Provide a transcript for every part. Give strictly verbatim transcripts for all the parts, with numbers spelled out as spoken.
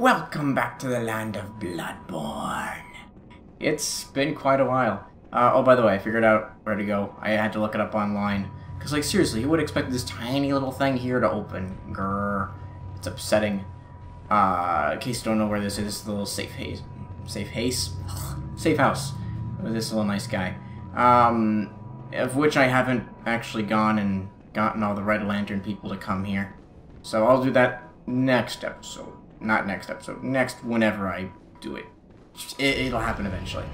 Welcome back to the land of Bloodborne. It's been quite a while. Uh, oh, by the way, I figured out where to go. I had to look it up online. Because, like, seriously, who would expect this tiny little thing here to open? Grrr. It's upsetting. Uh, in case you don't know where this is, this is the little safe haze. Safe haze? Safe house. With this little nice guy. Um, of which I haven't actually gone and gotten all the Red Lantern people to come here. So I'll do that next episode. Not next episode. Next, whenever I do it. it it'll happen eventually.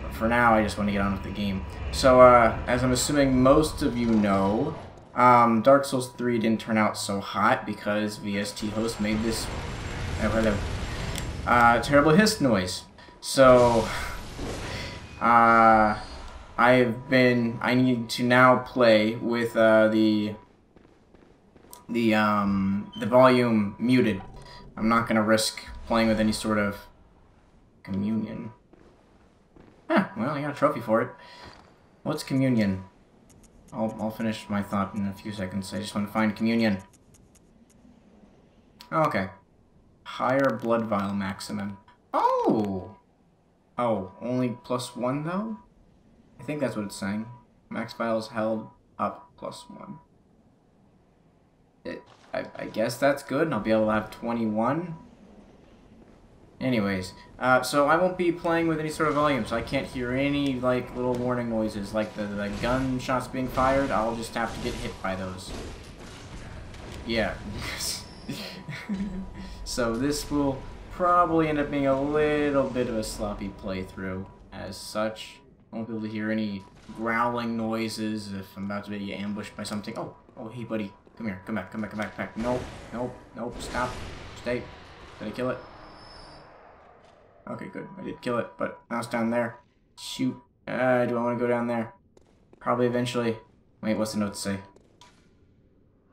But for now, I just want to get on with the game. So, uh, as I'm assuming most of you know, um, Dark Souls three didn't turn out so hot because V S T host made this uh, terrible hiss noise. So, uh, I've been... I need to now play with, uh, the... the, um, the volume muted. I'm not going to risk playing with any sort of communion. Huh, well, I got a trophy for it. What's communion? I'll, I'll finish my thought in a few seconds. I just want to find communion. Oh, okay. Higher blood vial maximum. Oh! Oh, only plus one, though? I think that's what it's saying. Max vials held up plus one. It... I, I guess that's good, and I'll be able to have twenty-one. Anyways, uh, so I won't be playing with any sort of volume, so I can't hear any, like, little warning noises, like the, the gunshots being fired. I'll just have to get hit by those. Yeah. So this will probably end up being a little bit of a sloppy playthrough, as such. I won't be able to hear any growling noises if I'm about to be ambushed by something. Oh, oh, hey, buddy. Come here, come back, come back, come back, come back. Nope, nope, nope, stop, stay. Did I kill it? Okay, good, I did kill it, but now it's down there. Shoot, uh, do I want to go down there? Probably eventually. Wait, what's the note to say?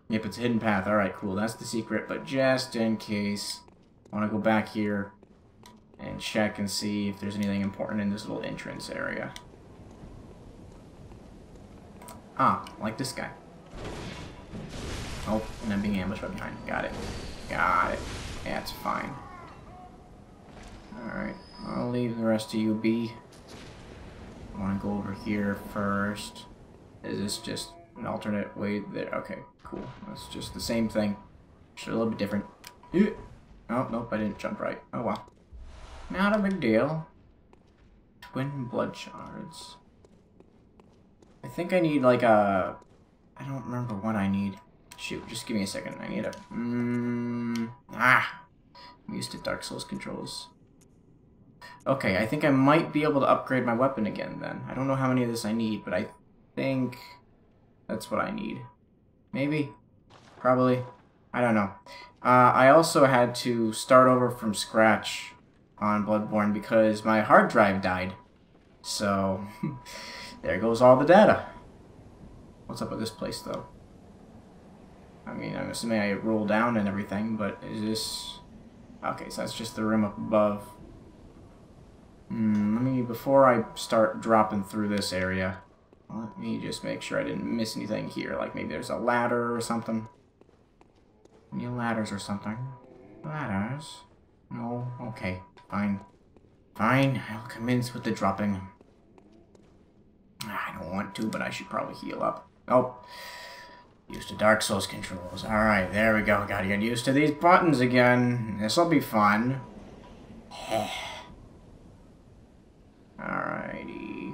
Yep, it's a hidden path, alright, cool, that's the secret, but just in case, I want to go back here and check and see if there's anything important in this little entrance area. Ah, like this guy. Oh, and I'm being ambushed from behind. Got it. Got it. Yeah, it's fine. Alright, I'll leave the rest of you be. I want to go over here first. Is this just an alternate way there? Okay, cool. That's just the same thing. Should a little bit different. Yeah. Oh, nope, I didn't jump right. Oh, well. Not a big deal. Twin blood shards. I think I need, like, a... I don't remember what I need. Shoot, just give me a second. I need a... Mm, ah! I'm used to Dark Souls controls. Okay, I think I might be able to upgrade my weapon again, then. I don't know how many of this I need, but I think that's what I need. Maybe? Probably? I don't know. Uh, I also had to start over from scratch on Bloodborne because my hard drive died. So, there goes all the data. What's up with this place, though? I mean, I'm assuming I roll down and everything, but is this... Okay, so that's just the room up above. Hmm, let me... Before I start dropping through this area, let me just make sure I didn't miss anything here. Like, maybe there's a ladder or something. Any ladders or something? Ladders? No? Okay, fine. Fine, I'll commence with the dropping. I don't want to, but I should probably heal up. Oh. Used to Dark Souls controls. Alright, there we go. Gotta get used to these buttons again. This'll be fun. Alrighty.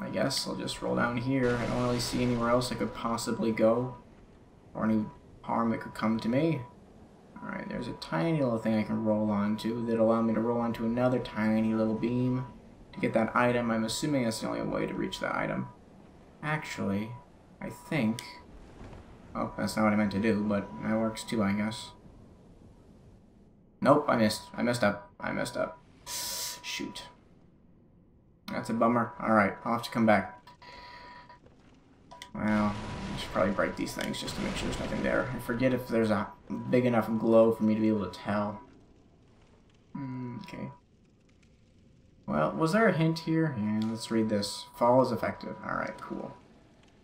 I guess I'll just roll down here. I don't really see anywhere else I could possibly go. Or any harm that could come to me. Alright, there's a tiny little thing I can roll onto that'll allow me to roll onto another tiny little beam to get that item. I'm assuming that's the only way to reach that item. Actually, I think... Oh, that's not what I meant to do, but that works too, I guess. Nope, I missed. I messed up. I messed up. Shoot. That's a bummer. Alright, I'll have to come back. Well, I should probably break these things just to make sure there's nothing there. I forget if there's a big enough glow for me to be able to tell. Mm, okay. Well, was there a hint here? Yeah, let's read this. Fall is effective. Alright, cool.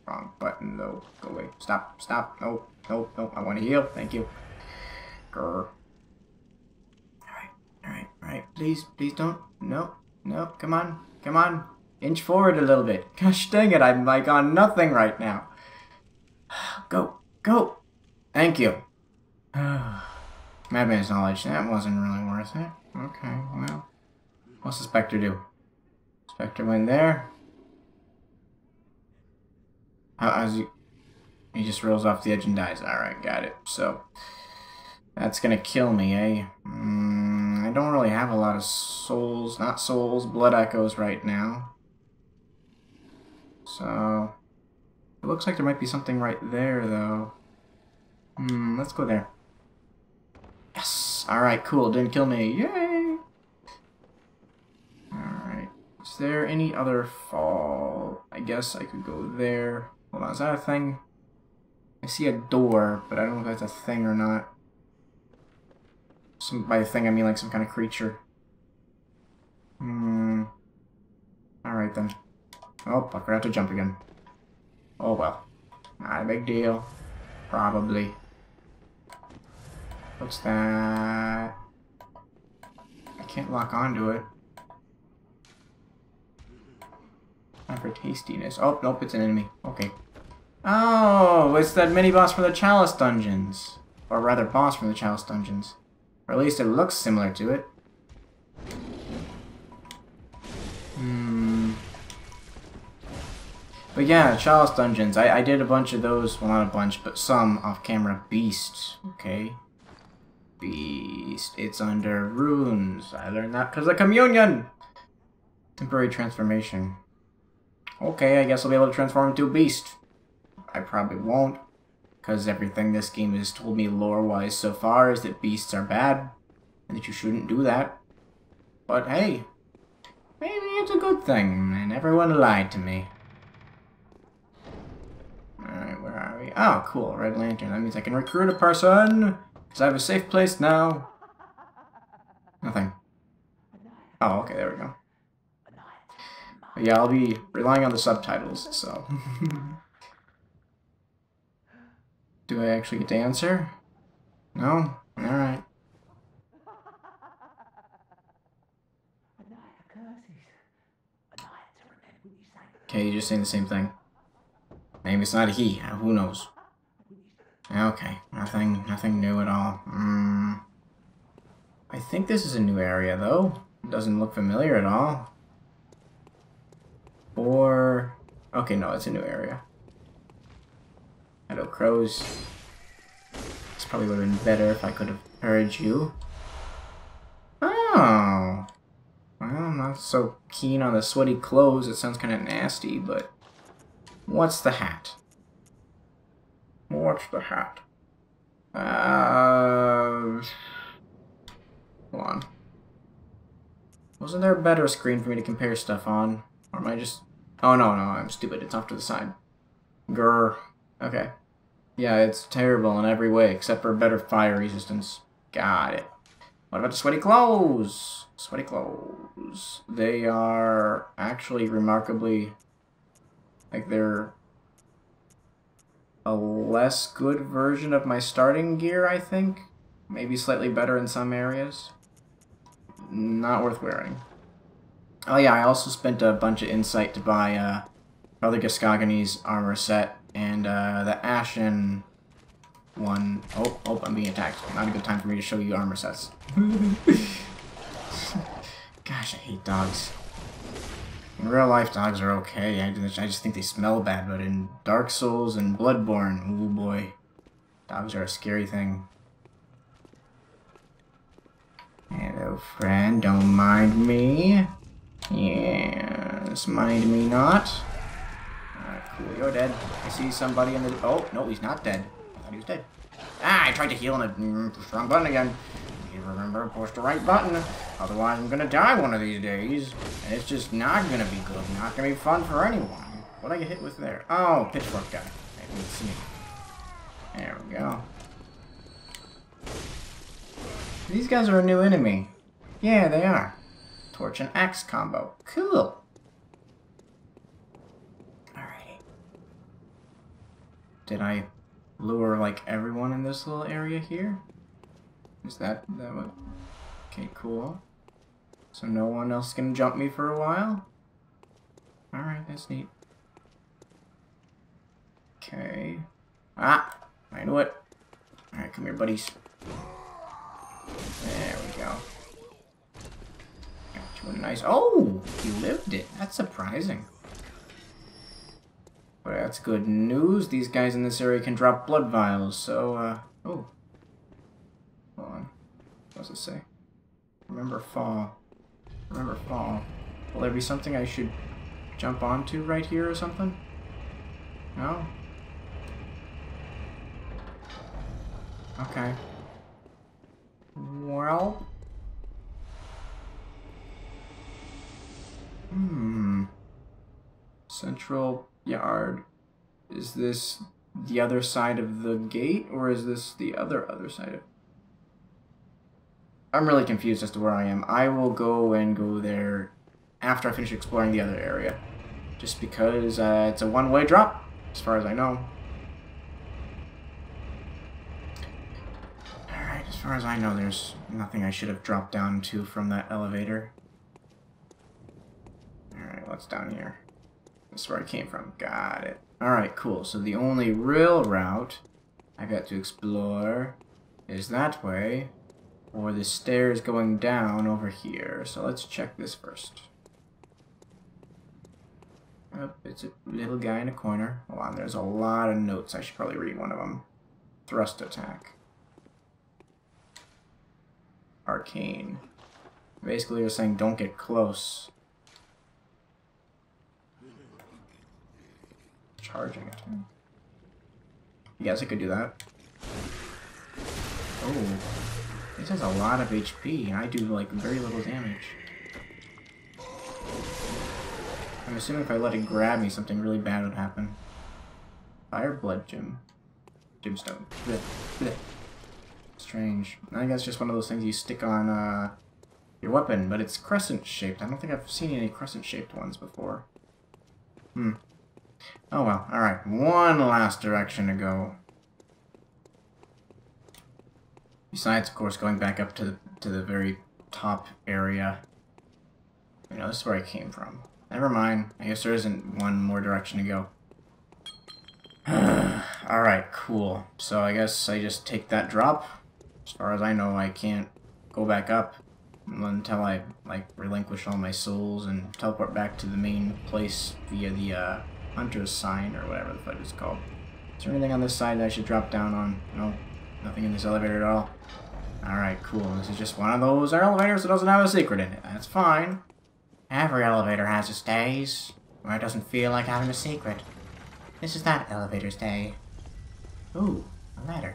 Wrong button, though. Go away. Stop. Stop. No. No. No. I want to heal. Thank you. Grr. Alright. Please, please don't. No, no, come on, come on. Inch forward a little bit. Gosh dang it, I'm like on nothing right now. Go, go. Thank you. Madman's knowledge, that wasn't really worth it. Okay, well. What's the Spectre do? Spectre went there. How, how's he? He just rolls off the edge and dies. Alright, got it. So, that's gonna kill me, eh? Mm, I don't really have a lot of souls, not souls, blood echoes right now. So, it looks like there might be something right there, though. Hmm, let's go there. Yes! Alright, cool. Didn't kill me. Yay! Alright. Is there any other fall? I guess I could go there. Hold on, is that a thing? I see a door, but I don't know if that's a thing or not. Some, by a thing, I mean like some kind of creature. Hmm. Alright then. Oh, I forgot to jump again. Oh well. Not a big deal. Probably. What's that? I can't lock onto it. Not for tastiness. Oh, nope, it's an enemy. Okay. Oh, it's that mini-boss from the Chalice Dungeons. Or rather, boss from the Chalice Dungeons. Or at least it looks similar to it. Hmm. But yeah, Chalice Dungeons. I, I did a bunch of those. Well, not a bunch, but some off-camera. Beast. Okay. Beast. It's under runes. I learned that because of communion! Temporary transformation. Okay, I guess I'll be able to transform into a beast. I probably won't, because everything this game has told me lore-wise so far is that beasts are bad, and that you shouldn't do that. But hey, maybe it's a good thing, and everyone lied to me. Alright, where are we? Oh, cool, Red Lantern. That means I can recruit a person, because I have a safe place now. Nothing. Oh, okay, there we go. But yeah, I'll be relying on the subtitles, so... Do I actually get to answer? No? Alright. Okay, you're just saying the same thing. Maybe it's not a he. Who knows? Okay. Nothing nothing new at all. Mm. I think this is a new area, though. It doesn't look familiar at all. Or... Okay, no, it's a new area. Hello, crows. This probably would have been better if I could have heard you. Oh! Well, I'm not so keen on the sweaty clothes. It sounds kind of nasty, but... What's the hat? What's the hat? Uh... Hold on. Wasn't there a better screen for me to compare stuff on? Or am I just... Oh, no, no, I'm stupid. It's off to the side. Grr. Okay. Yeah, it's terrible in every way, except for better fire resistance. Got it. What about the sweaty clothes? Sweaty clothes. They are actually remarkably... Like, they're... a less good version of my starting gear, I think. Maybe slightly better in some areas. Not worth wearing. Oh yeah, I also spent a bunch of insight to buy, uh... Brother Gascogany's armor set. And uh, the Ashen one... Oh, oh, I'm being attacked. Not a good time for me to show you armor sets. Gosh, I hate dogs. In real life, dogs are okay. I just, I just think they smell bad, but in Dark Souls and Bloodborne, ooh boy. Dogs are a scary thing. Hello, friend. Don't mind me. Yes, mind me not. Cool, you're dead. I see somebody in the... Oh, no, he's not dead. I thought he was dead. Ah, I tried to heal and I mm, pushed the wrong button again. You remember, push the right button. Otherwise, I'm gonna die one of these days. And it's just not gonna be good. Not gonna be fun for anyone. What did I get hit with there? Oh, pitchfork guy. Maybe it's me. There we go. These guys are a new enemy. Yeah, they are. Torch and axe combo. Cool. Did I lure, like, everyone in this little area here? Is that... that what? Okay, cool. So no one else can jump me for a while? Alright, that's neat. Okay. Ah! I knew it. Alright, come here, buddies. There we go. Got you a nice... Oh! You lived it. That's surprising. But that's good news. These guys in this area can drop blood vials, so, uh... Oh. Hold on. What does it say? Remember fall. Remember fall. Will there be something I should jump onto right here or something? No? Okay. Well... Hmm... Central yard. Is this the other side of the gate, or is this the other other side of... I'm really confused as to where I am. I will go and go there after I finish exploring the other area. Just because uh, it's a one-way drop, as far as I know. Alright, as far as I know, there's nothing I should have dropped down to from that elevator. Alright, what's down here? This is where I came from. Got it. Alright, cool. So the only real route I got to explore is that way. Or the stairs going down over here. So let's check this first. Oh, it's a little guy in a corner. Hold on, there's a lot of notes. I should probably read one of them. Thrust attack. Arcane. Basically, you're saying don't get close. Charging it. I guess I could do that. Oh. This has a lot of H P, and I do, like, very little damage. I'm assuming if I let it grab me, something really bad would happen. Fire blood gem. Gemstone. Blech. Blech. Strange. I think that's just one of those things you stick on, uh, your weapon, but it's crescent-shaped. I don't think I've seen any crescent-shaped ones before. Hmm. Oh well. Alright, one last direction to go. Besides, of course, going back up to the, to the very top area. You know, this is where I came from. Never mind. I guess there isn't one more direction to go. Alright, cool. So I guess I just take that drop. As far as I know, I can't go back up until I, like, relinquish all my souls and teleport back to the main place via the, uh, Hunter's sign, or whatever the fuck it's called. Is there anything on this side that I should drop down on? No. Nothing in this elevator at all. Alright, cool. This is just one of those elevators that doesn't have a secret in it. That's fine. Every elevator has its days where it doesn't feel like having a secret. This is that elevator's day. Ooh, a ladder.